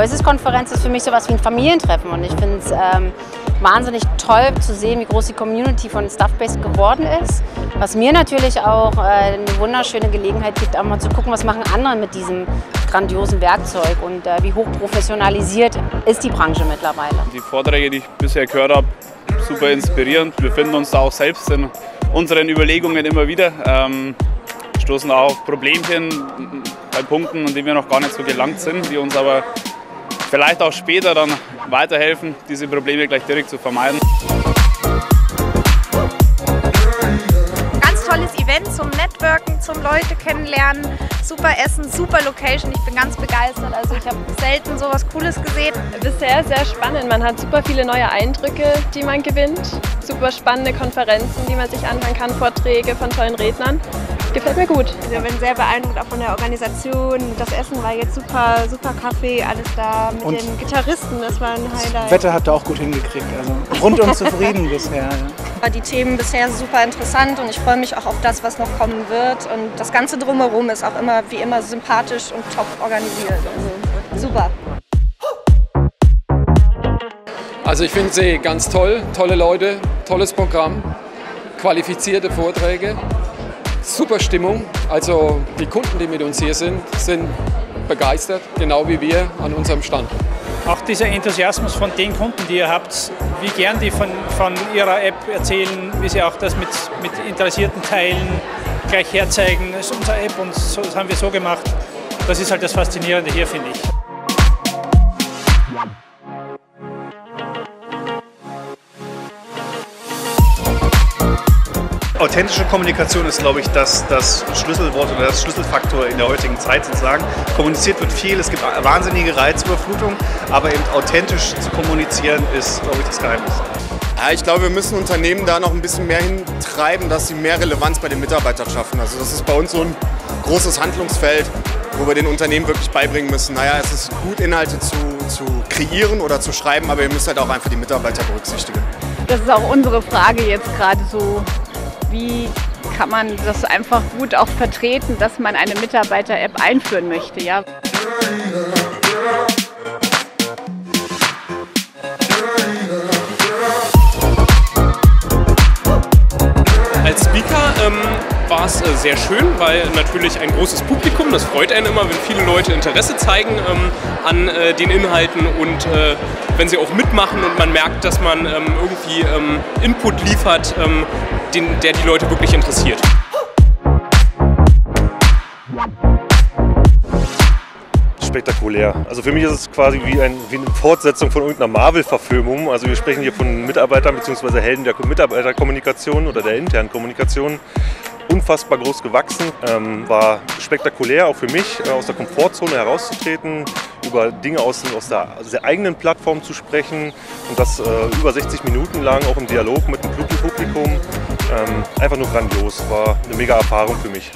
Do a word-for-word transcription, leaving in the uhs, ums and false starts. Voices-Konferenz ist für mich sowas wie ein Familientreffen und ich finde es ähm, wahnsinnig toll zu sehen, wie groß die Community von Staffbase geworden ist. Was mir natürlich auch äh, eine wunderschöne Gelegenheit gibt, auch mal zu gucken, was machen andere mit diesem grandiosen Werkzeug und äh, wie hochprofessionalisiert ist die Branche mittlerweile. Die Vorträge, die ich bisher gehört habe, super inspirierend. Wir finden uns da auch selbst in unseren Überlegungen immer wieder. Ähm, stoßen auch Problemchen bei Punkten, an denen wir noch gar nicht so gelangt sind, die uns aber vielleicht auch später dann weiterhelfen, diese Probleme gleich direkt zu vermeiden. Ganz tolles Event zum Networken, zum Leute kennenlernen, super Essen, super Location. Ich bin ganz begeistert, also ich habe selten so was Cooles gesehen. Bisher sehr spannend, man hat super viele neue Eindrücke, die man gewinnt. Super spannende Konferenzen, die man sich anhören kann, Vorträge von tollen Rednern. Gefällt mir gut. Also ich bin sehr beeindruckt auch von der Organisation. Das Essen war jetzt super, super Kaffee, alles da mit und den Gitarristen, das war ein Highlight. Das Wetter habt ihr auch gut hingekriegt, also rundum zufrieden bisher. Ja. Die Themen bisher super interessant und ich freue mich auch auf das, was noch kommen wird. Und das Ganze drumherum ist auch immer, wie immer, sympathisch und top organisiert. Also super. Also ich finde sie ganz toll, tolle Leute, tolles Programm, qualifizierte Vorträge. Super Stimmung, also die Kunden, die mit uns hier sind, sind begeistert, genau wie wir an unserem Stand. Auch dieser Enthusiasmus von den Kunden, die ihr habt, wie gern die von, von ihrer App erzählen, wie sie auch das mit, mit Interessierten teilen, gleich herzeigen, das ist unsere App und so, das haben wir so gemacht. Das ist halt das Faszinierende hier, finde ich. Authentische Kommunikation ist, glaube ich, das, das Schlüsselwort oder das Schlüsselfaktor in der heutigen Zeit sozusagen. Kommuniziert wird viel, es gibt wahnsinnige Reizüberflutung, aber eben authentisch zu kommunizieren ist, glaube ich, das Geheimnis. Ja, ich glaube, wir müssen Unternehmen da noch ein bisschen mehr hintreiben, dass sie mehr Relevanz bei den Mitarbeitern schaffen. Also das ist bei uns so ein großes Handlungsfeld, wo wir den Unternehmen wirklich beibringen müssen. Naja, es ist gut, Inhalte zu, zu kreieren oder zu schreiben, aber ihr müsst halt auch einfach die Mitarbeiter berücksichtigen. Das ist auch unsere Frage jetzt gerade so. Wie kann man das einfach gut auch vertreten, dass man eine Mitarbeiter-App einführen möchte? Ja? Als Speaker ähm, war es äh, sehr schön, weil natürlich ein großes Publikum, das freut einen immer, wenn viele Leute Interesse zeigen ähm, an äh, den Inhalten und äh, wenn sie auch mitmachen und man merkt, dass man ähm, irgendwie ähm, Input liefert, ähm, Den, der die Leute wirklich interessiert. Spektakulär. Also für mich ist es quasi wie, ein, wie eine Fortsetzung von irgendeiner Marvel-Verfilmung. Also wir sprechen hier von Mitarbeitern bzw. Helden der Mitarbeiterkommunikation oder der internen Kommunikation. Unfassbar groß gewachsen, ähm, war spektakulär auch für mich, äh, aus der Komfortzone herauszutreten, über Dinge aus, aus, der, aus der eigenen Plattform zu sprechen und das äh, über sechzig Minuten lang, auch im Dialog mit dem Publikum, ähm, einfach nur grandios, war eine mega Erfahrung für mich.